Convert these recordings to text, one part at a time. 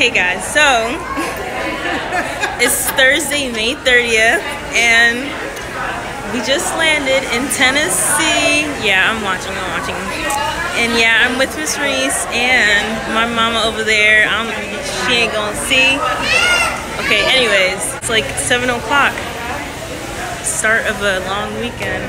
Hey guys, so it's Thursday, May 30th, and we just landed in Tennessee. Yeah, I'm watching. And yeah, I'm with Miss Reese and my mama over there. She ain't gonna see. Okay, anyways, it's like 7 o'clock. Start of a long weekend.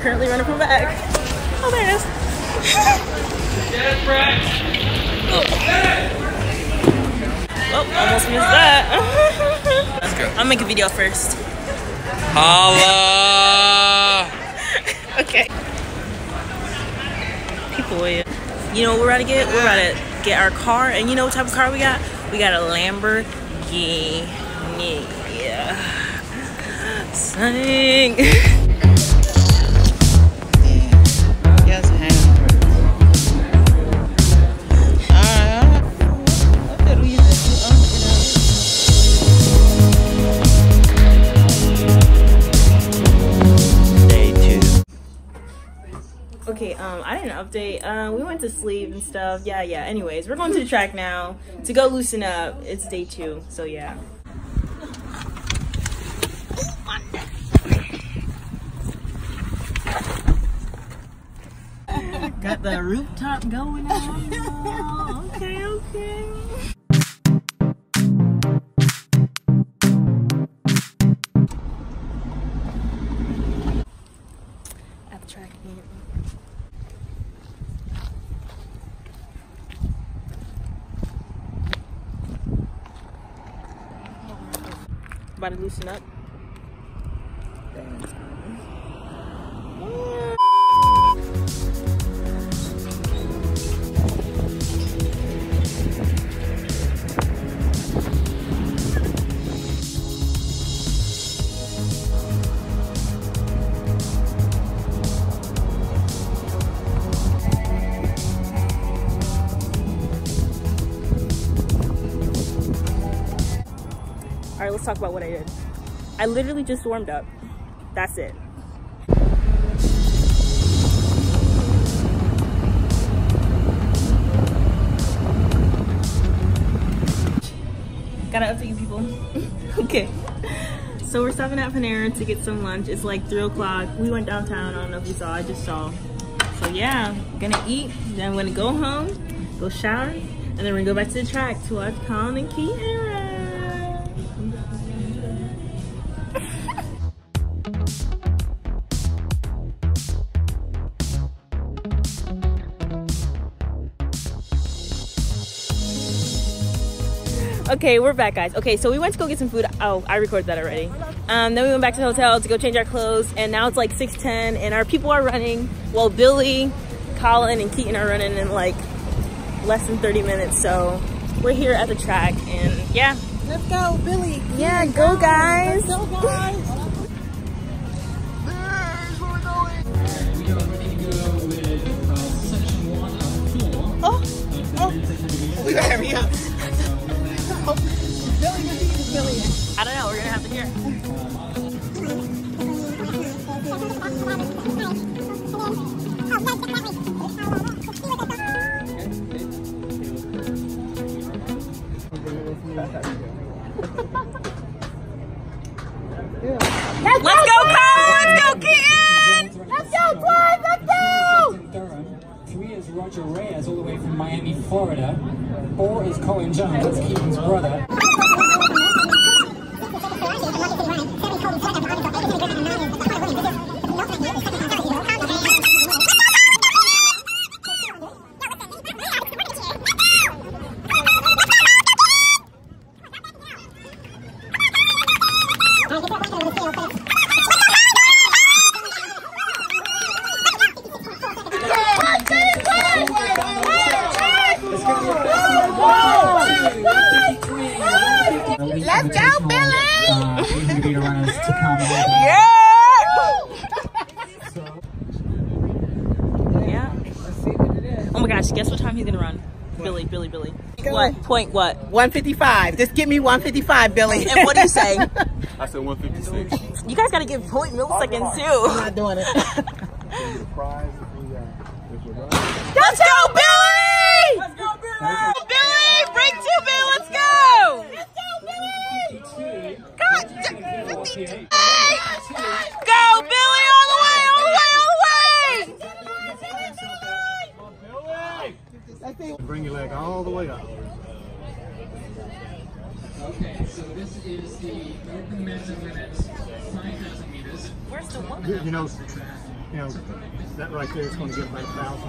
Currently running from the egg. Oh, there it is. Get it, Brett. Oh, almost missed that. Let's go. I'll make a video first. Holla! Okay. People, yeah. You know what we're about to get our car, and you know what type of car we got? We got a Lamborghini. Yeah. Sing. I didn't update. We went to sleep and stuff. Yeah. Anyways, we're going to the track now to go loosen up. It's day 2, so yeah. Got the rooftop going on. Oh, okay. At the track again. About to loosen up. Alright, let's talk about what I did. I literally just warmed up. That's it. Gotta update you people. Okay. So we're stopping at Panera to get some lunch. It's like 3 o'clock. We went downtown. I don't know if you saw. I just saw. So yeah, gonna eat. Then I'm gonna go home, go shower, and then we're gonna go back to the track to watch Colin and Keaton. Okay, we're back, guys. Okay, so we went to go get some food. Oh, I recorded that already. Then we went back to the hotel to go change our clothes, and now it's like 6:10, and our people are running. Well, Billy, Colin, and Keaton are running in like less than 30 minutes, so we're here at the track, and yeah. Let's go, Billy. Yeah, go, guys. Let's go, guys. Oh. We gotta hurry up. I don't know, we're gonna have to hear. Let's go, Kyle! Let's go, Keaton! Let's go, Clive! Let's go! 3 is Roger Reyes, all the way from Miami, Florida. 4 is Colin Jones, that's Keaton's brother. Whoa! gosh, guess what time he's gonna run? What? Billy. Go. What? Point what? 155. Just give me 155, Billy. And what do you say? I said 156. You guys gotta give point milliseconds too. I'm not doing it. Let's go, Billy! Let's go, Billy! Billy! Break two, Billy! Let's go! Let's go, Billy! God! 58. Go, Billy! Bring your leg all the way up. Okay, so this is the open men's and women's 9,000 meters. Where's the woman? You know, that right there is going to get about 1,000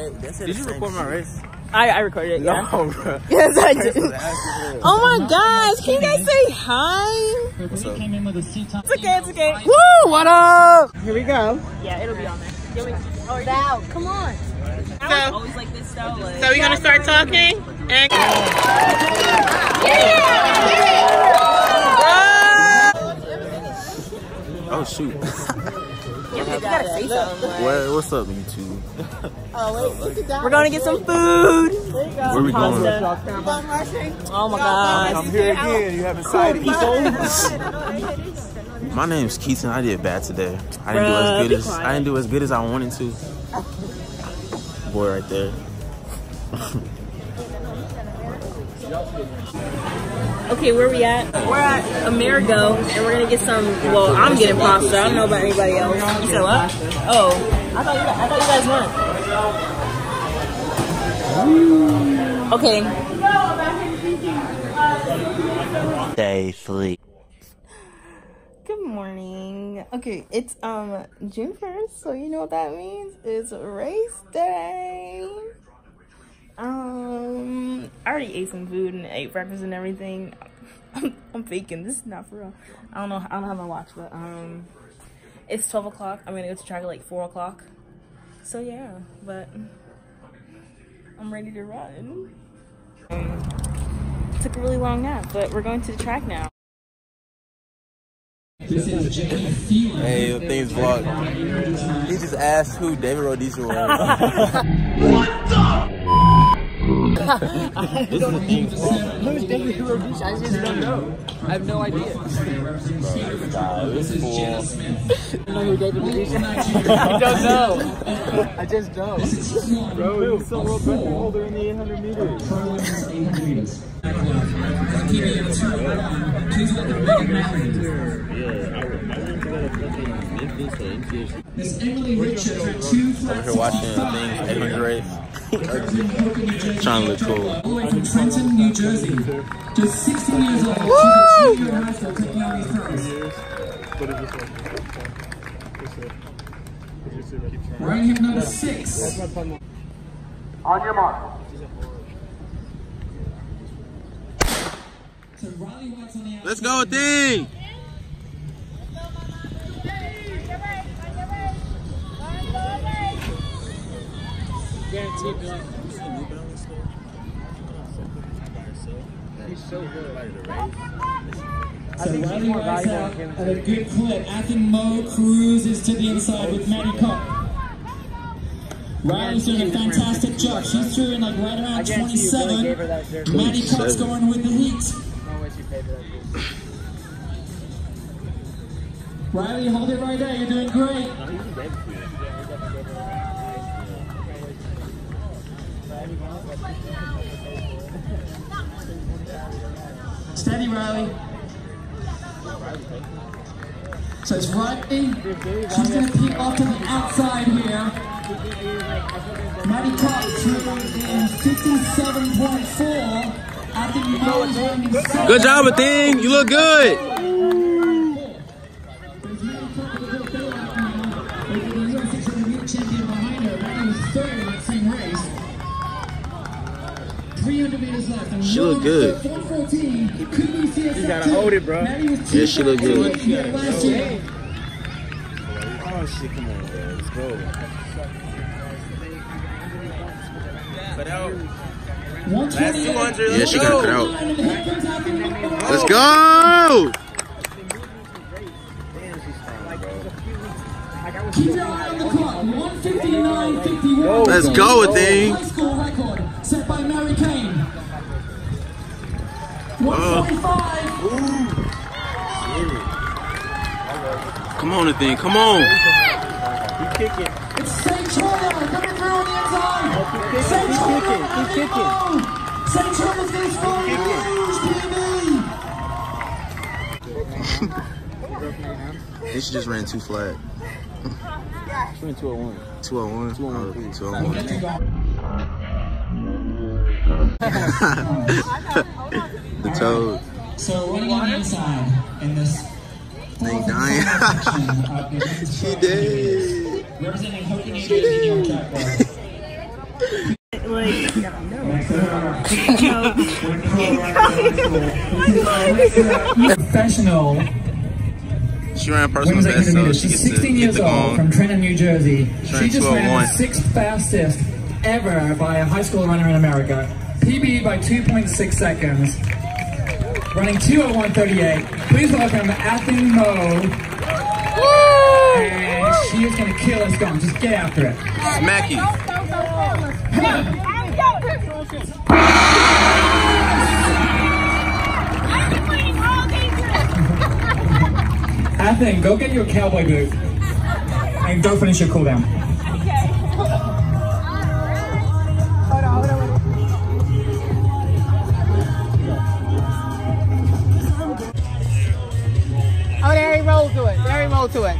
hips. Did you record my race? I recorded it. Yeah. No, bro. Yes, I did. Oh my gosh! Can you guys say hi? What's up? It's okay. It's okay. Woo! What up? Here we go. Yeah, it'll be on there. Val, come on. Always like this stuff. So we're gonna start talking. And oh shoot. You gotta say something. What's up, YouTube? We're going to get some food. Where are we going? Oh my gosh. I'm here again. You haven't sighted me. My name's Keith and I did bad today. I didn't do as good as I wanted to. Boy right there. Okay, where we at? We're at Amerigo and we're going to get some, well, I'm getting pasta. I don't know about anybody else. You said what? Oh. I thought you guys won. Okay. Day three. Good morning. Okay, it's June 1st, so you know what that means. It's race day. I already ate some food and ate breakfast and everything. I'm faking. This is not for real. I don't have my watch, but it's 12 o'clock. I'm gonna go to track at like 4 o'clock. So yeah, but I'm ready to run. Took a really long nap, but we're going to the track now. Hey, yo, things vlog. He just asked who David Rodicio was. What the? Who's David Rodicio? I just don't know. I have no idea. This is Jenna Smith. I don't know who David Rodicio is. I don't know. I just don't. Bro, he's still world record holder in the 800 meters. Miss Emily Richards for two flats. I'm here watching things, Edmund Grace. Trying to look cool. Away from Trenton, New Jersey. Just 16 years old. Woo! She was senior in high school. Right here, number 6. On your mark. Let's go, Athing! Guaranteed good. You see New Balance though? By herself. He's so good. I think he's more valuable. And a good clip. Athing Mu cruises to the inside with Maddie Cup. Riley's doing a fantastic job. She's threw in like right around 27. Maddie Cup's going with the heat. Riley, hold it right there. You're doing great. Steady, Riley. So it's Riley. She's going to peek off to the outside here. Maddie Cup threw in 57.4. Good job, Athing. You look good. She look good. You gotta hold it, bro. Yeah, she look good. Oh shit! Come on, bro. Let's go. Last 200, yeah, she got it out. Let's go! Let's go, Athing. High school record set by Mary Kane. 145. Come on, Athing. Come on. Keep kicking. It's St. Troyer coming through on the inside. St. Troyer. Keep kicking. St. Troyer's going to score a huge PB. They should just ran two flat. She went 201. 201? 201. 201. The toad. So running on the inside in this thing dying. She did. Representing Hogan New York track. Like, no. Professional. She ran personal best, so she gets 16 years old from Trenton, New Jersey. She just ran the 6th fastest ever by a high school runner in America. PB by 2.6 seconds. Running 2:01:38. Please welcome Athing Mu. And she is going to kill us. Gone. Just get after it. Smacky. Come on. Athing, go get your cowboy boot and go finish your cooldown. Okay. Hold on, hold on. Oh, there he rolled to it. There he rolled to it.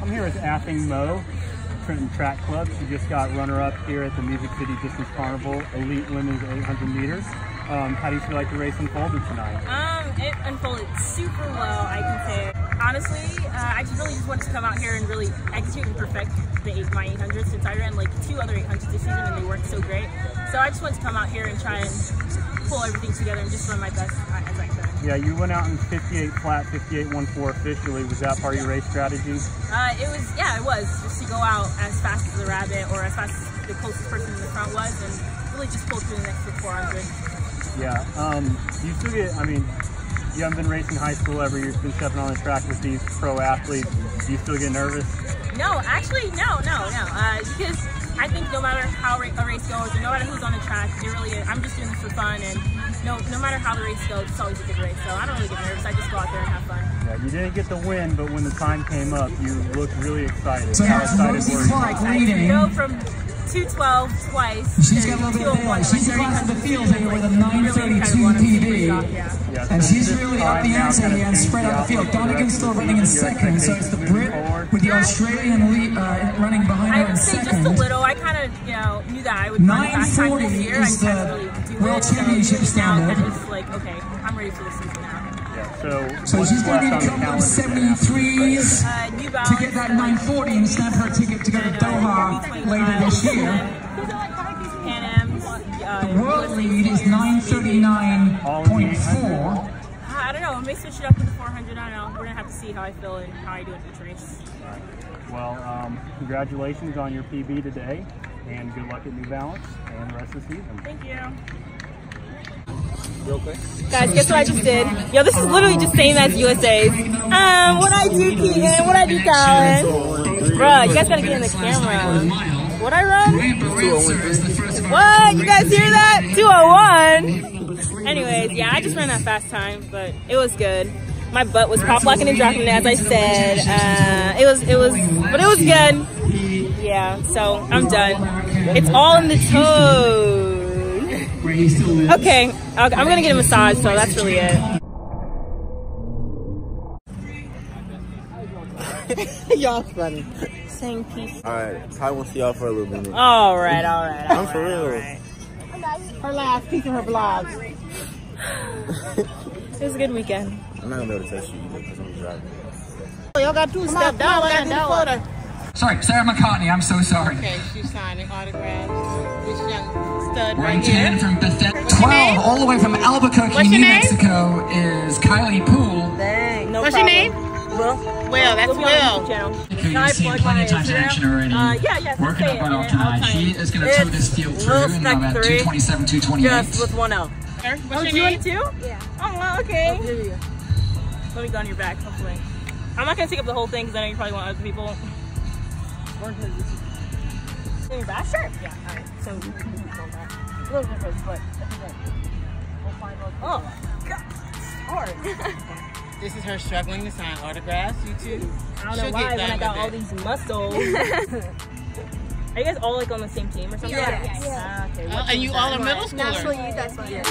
I'm here with Athing Mu, Trenton Track Club. She just got runner-up here at the Music City Distance Carnival, Elite Women's 800 meters. How do you feel like the race unfolded tonight? It unfolded super well, I can say. Honestly, I just really just wanted to come out here and really execute and perfect my 800 since I ran like 2 other 800s this season and they worked so great. So I just wanted to come out here and try and pull everything together and just run my best as I could. Yeah, you went out in 58 flat, 58.14 officially. Was that part of your race strategy? It was just to go out as fast as the rabbit or as fast as the closest person in the front was and really just pull through the next 400. Yeah, you still get, I mean, you haven't been racing high school ever, you've been stepping on the track with these pro athletes, do you still get nervous? No, actually, no, because I think no matter how a race goes, or no matter who's on the track, I'm just doing this for fun, and no matter how the race goes, it's always a good race, so I don't really get nervous, I just go out there and have fun. Yeah, you didn't get the win, but when the time came up, you looked really excited. So how excited were you? Go from 212 twice. She's got a little bit of advantage. She's across the field here with a 9:32 PB. Yeah, and she's really up the ante here and spread out the field. Donegan's still running in second, so it's the Brit with the Australian lead running behind her in second. I would say just a little. I kind of, knew that I would run fast time this year. I can't really do World Championship standard. And it's like, okay, I'm ready for the season now. So she's going to need a couple of 73s to get that 940 and snap her ticket to go to Doha later this year. The world lead is 939.4. I don't know, I may switch it up to the 400, I don't know. We're going to have to see how I feel and how I do in each race. Well, congratulations on your PB today, and good luck at New Balance and the rest of the season. Thank you. Guys, guess what I just did? Yo, this is literally just same as USA's. What I do, Keegan? What I do, Colin? Bruh, you guys gotta get in the camera. What I run? What? You guys hear that? 2:01. Anyways, yeah, I just ran that fast time, but it was good. My butt was pop locking and dropping, as I said. It was good. Yeah, so I'm done. It's all in the toes. Okay, I'm gonna get a massage, so that's really it. Y'all funny. Saying peace. Alright, I won't see y'all for a little bit. Alright. I'm for real. Right. Her last piece of her vlogs. It was a good weekend. I'm not gonna be able to text you either because I'm driving. Y'all got two steps down and down. Sorry, Sarah McCartney, I'm so sorry. Okay, she's signing autographs. This young stud right here. From 12, all the way from Albuquerque, New Mexico, is Kylie Poole. Dang, no problem. What's your name? Well, that's Will. You've seen plenty of times in action already. Working her butt off tonight. She is going to tow this field through in about 227, 228. Yes, with 1-0. What's your name? Yeah. Oh, well, okay. Let me go on your back, hopefully. I'm not gonna take up the whole thing because I know you probably want other people. In your back? Sure. Yeah, alright. So you can hold that. A little bit for his foot. We'll find out. Oh, God. It's hard. This is her struggling to sign autographs. You too. I don't know why when I got all these muscles. Are you guys all like on the same team or something? Yeah. Yes. Yeah. Okay. Oh, and you all are middle schoolers. Naturally, you guys want it.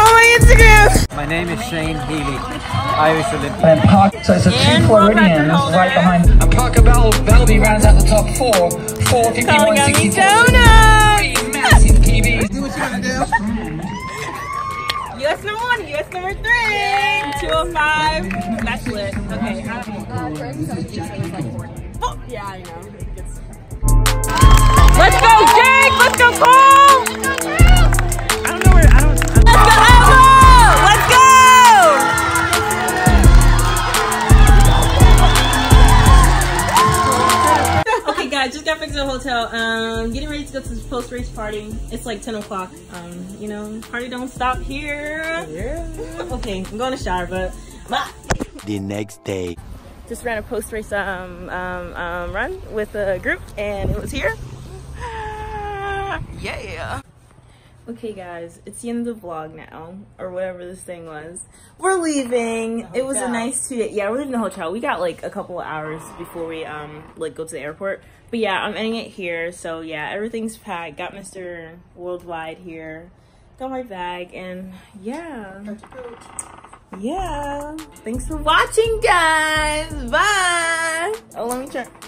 Oh, my Instagram! My name is Shane Healy, Irish Olympian. So it's a two Floridians right behind. And Parker Bellby rounds out the top four. 451, 64. Massive PB. Do what you want to do. US number one, US number three, yes. 205. That's lit. Okay. Oh. Yeah, I know. Let's go, Jake! Let's go, Cole! I don't know where. Let's go! Okay, guys, just got back to the hotel. Getting ready to go to the post-race party. It's like 10 o'clock. You know, party don't stop here. Yeah. Okay, I'm going to shower, but bye. The next day. Just ran a post-race run with a group, and it was here. Yeah. Okay, guys, it's the end of the vlog now, or whatever this thing was. We're leaving. It was a nice 2 day. Yeah, we're leaving the hotel. We got like a couple of hours before we like go to the airport. But yeah, I'm ending it here. So yeah, everything's packed. Got Mr. Worldwide here. Got my bag, and yeah. Thanks for watching, guys. Bye. Oh, let me turn.